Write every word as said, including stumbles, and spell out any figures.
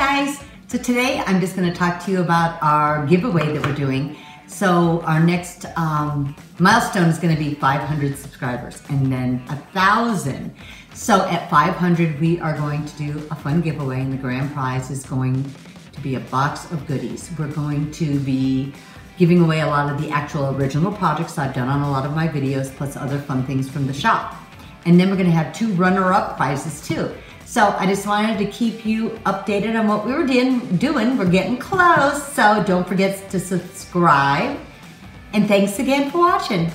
guys, so today I'm just going to talk to you about our giveaway that we're doing. So our next um, milestone is going to be five hundred subscribers and then a thousand. So at five hundred we are going to do a fun giveaway, and the grand prize is going to be a box of goodies. We're going to be giving away a lot of the actual original projects I've done on a lot of my videos, plus other fun things from the shop. And then we're gonna have two runner-up prizes too. So I just wanted to keep you updated on what we were doing. We're getting close, so don't forget to subscribe. And thanks again for watching.